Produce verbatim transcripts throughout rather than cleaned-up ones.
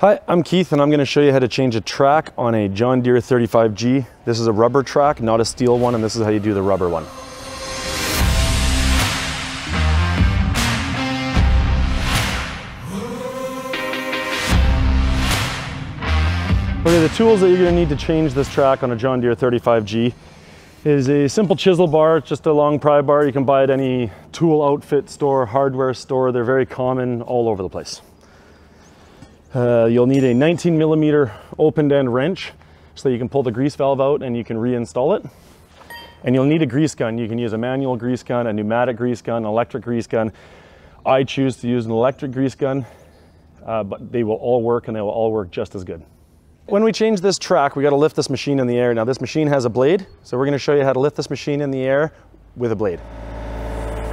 Hi, I'm Keith and I'm going to show you how to change a track on a John Deere thirty-five G. This is a rubber track, not a steel one, and this is how you do the rubber one. Okay, the tools that you're going to need to change this track on a John Deere thirty-five G is a simple chisel bar. It's just a long pry bar. You can buy it at any tool outfit store, hardware store. They're very common all over the place. Uh, you'll need a nineteen millimeter opened end wrench so that you can pull the grease valve out and you can reinstall it. And you'll need a grease gun. You can use a manual grease gun, a pneumatic grease gun, an electric grease gun. I choose to use an electric grease gun, uh, but they will all work and they will all work just as good. When we change this track, we got to lift this machine in the air. Now this machine has a blade, so we're going to show you how to lift this machine in the air with a blade.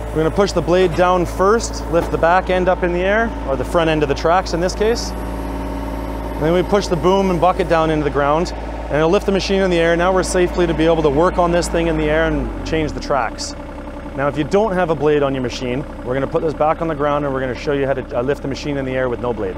We're going to push the blade down first, lift the back end up in the air, or the front end of the tracks in this case. And then we push the boom and bucket down into the ground, and it'll lift the machine in the air. Now we're safely to be able to work on this thing in the air and change the tracks. Now if you don't have a blade on your machine, we're going to put this back on the ground and we're going to show you how to lift the machine in the air with no blade.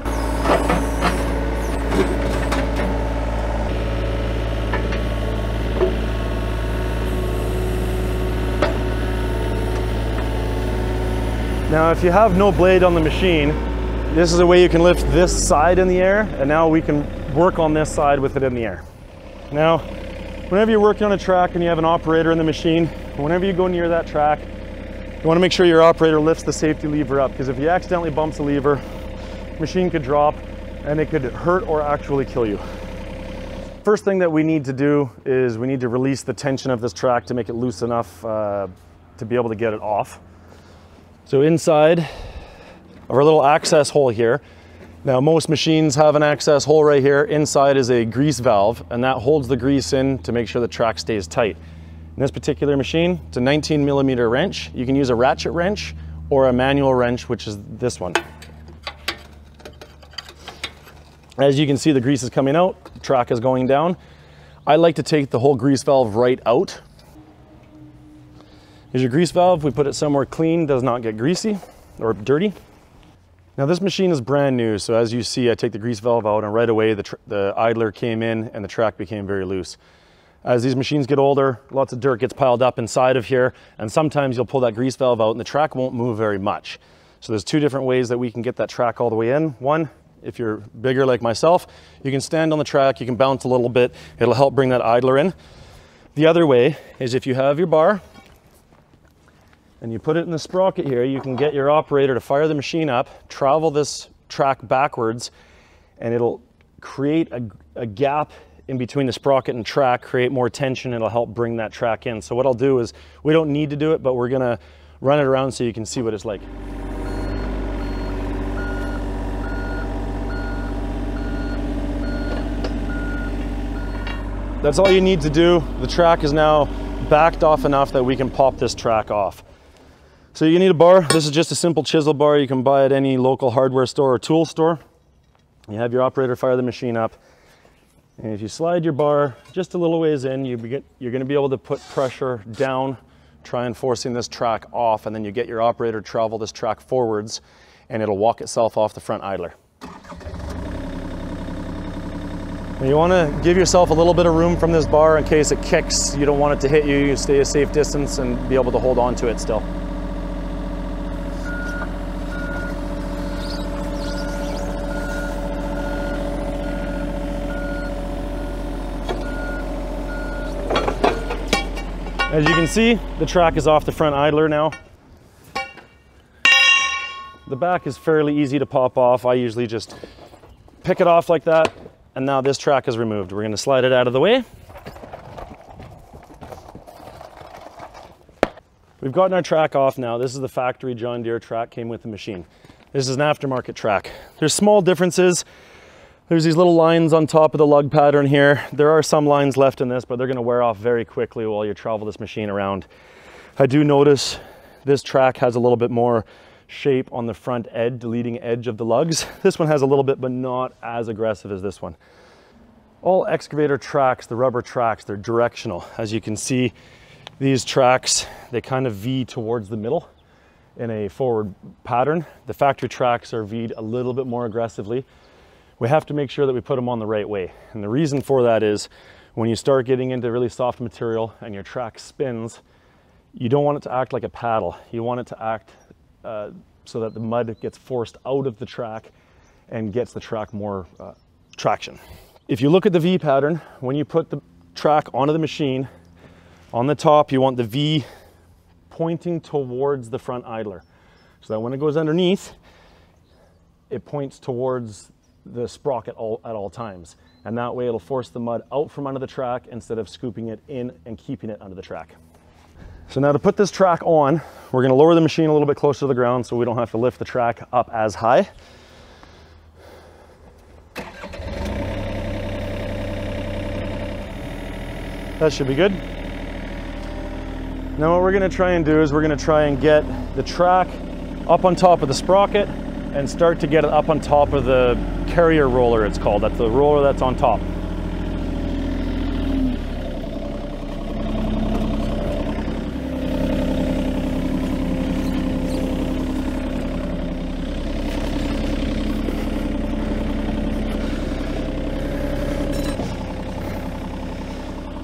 Now, if you have no blade on the machine, this is a way you can lift this side in the air, and now we can work on this side with it in the air. Now, whenever you're working on a track and you have an operator in the machine, whenever you go near that track, you want to make sure your operator lifts the safety lever up, because if he accidentally bumps a lever, the machine could drop and it could hurt or actually kill you. First thing that we need to do is we need to release the tension of this track to make it loose enough uh, to be able to get it off. So inside of our little access hole here, now most machines have an access hole right here. Inside is a grease valve, and that holds the grease in to make sure the track stays tight. In this particular machine, it's a nineteen millimeter wrench. You can use a ratchet wrench or a manual wrench, which is this one. As you can see, the grease is coming out, the track is going down. I like to take the whole grease valve right out. Here's your grease valve. We put it somewhere clean, does not get greasy or dirty. Now this machine is brand new, so as you see, I take the grease valve out and right away the, the idler came in and the track became very loose. As these machines get older, lots of dirt gets piled up inside of here, and sometimes you'll pull that grease valve out and the track won't move very much. So there's two different ways that we can get that track all the way in. One, if you're bigger like myself, you can stand on the track, you can bounce a little bit, it'll help bring that idler in. The other way is if you have your bar, and you put it in the sprocket here, you can get your operator to fire the machine up, travel this track backwards, and it'll create a, a gap in between the sprocket and track, create more tension, it'll help bring that track in. So what I'll do is, we don't need to do it, but we're gonna run it around so you can see what it's like. That's all you need to do. The track is now backed off enough that we can pop this track off. So you need a bar. This is just a simple chisel bar. You can buy at any local hardware store or tool store. You have your operator fire the machine up. And if you slide your bar just a little ways in, you begin, you're going to be able to put pressure down, try and forcing this track off, and then you get your operator to travel this track forwards, and it'll walk itself off the front idler. And you want to give yourself a little bit of room from this bar in case it kicks. You don't want it to hit you. You stay a safe distance and be able to hold on to it still. As you can see, the track is off the front idler now. The back is fairly easy to pop off. I usually just pick it off like that, and now this track is removed. We're going to slide it out of the way. We've gotten our track off now. This is the factory John Deere track, came with the machine. This is an aftermarket track. There's small differences. There's these little lines on top of the lug pattern here. There are some lines left in this, but they're going to wear off very quickly while you travel this machine around. I do notice this track has a little bit more shape on the front edge, the leading edge of the lugs. This one has a little bit, but not as aggressive as this one. All excavator tracks, the rubber tracks, they're directional. As you can see, these tracks, they kind of V towards the middle in a forward pattern. The factory tracks are V'd a little bit more aggressively. we have to make sure that we put them on the right way. And the reason for that is when you start getting into really soft material and your track spins, you don't want it to act like a paddle. You want it to act uh, so that the mud gets forced out of the track and gets the track more uh, traction. If you look at the V pattern, when you put the track onto the machine, on the top you want the V pointing towards the front idler, so that when it goes underneath, it points towards the sprocket all, at all times. And that way it'll force the mud out from under the track instead of scooping it in and keeping it under the track. So now to put this track on, we're gonna lower the machine a little bit closer to the ground so we don't have to lift the track up as high. That should be good. Now what we're gonna try and do is we're gonna try and get the track up on top of the sprocket and start to get it up on top of the carrier roller, it's called. That's the roller that's on top.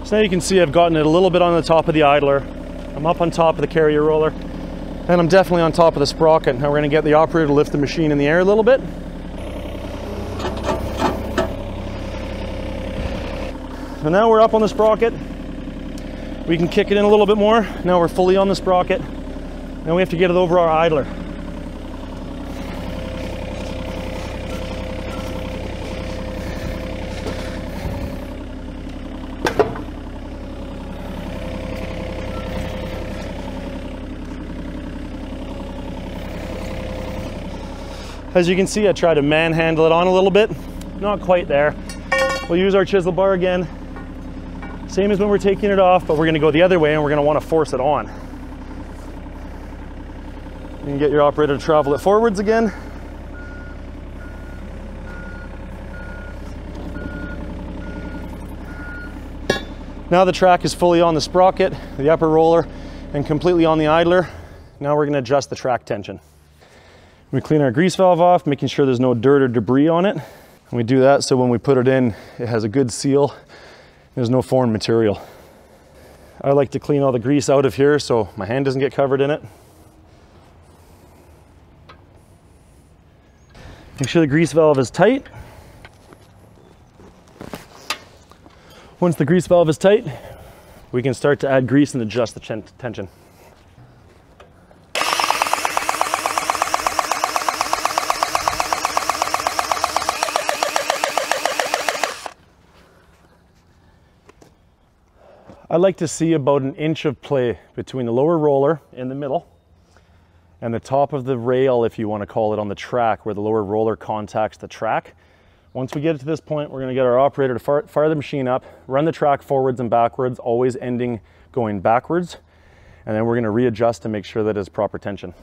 So now you can see I've gotten it a little bit on the top of the idler. I'm up on top of the carrier roller, and I'm definitely on top of the sprocket. Now we're gonna get the operator to lift the machine in the air a little bit. And now we're up on the sprocket. We can kick it in a little bit more. Now we're fully on the sprocket. Now we have to get it over our idler. As you can see, I try to manhandle it on a little bit. Not quite there. We'll use our chisel bar again. Same as when we're taking it off, but we're gonna go the other way and we're gonna wanna force it on. You can get your operator to travel it forwards again. Now the track is fully on the sprocket, the upper roller, and completely on the idler. Now we're gonna adjust the track tension. We clean our grease valve off, making sure there's no dirt or debris on it. And we do that so when we put it in, it has a good seal. There's no foreign material. I like to clean all the grease out of here so my hand doesn't get covered in it. Make sure the grease valve is tight. Once the grease valve is tight, we can start to add grease and adjust the tension. I like to see about an inch of play between the lower roller in the middle and the top of the rail, if you want to call it, on the track where the lower roller contacts the track. Once we get it to this point, we're going to get our operator to fire, fire the machine up, run the track forwards and backwards, always ending going backwards, and then we're going to readjust to make sure that it's proper tension.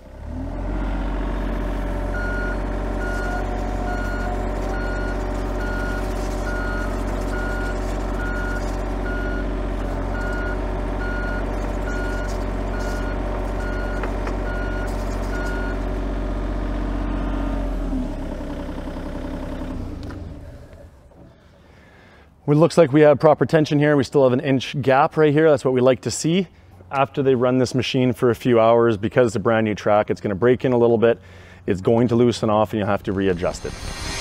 It looks like we have proper tension here. We still have an inch gap right here. That's what we like to see. After they run this machine for a few hours, because it's a brand new track, it's going to break in a little bit. It's going to loosen off and you'll have to readjust it.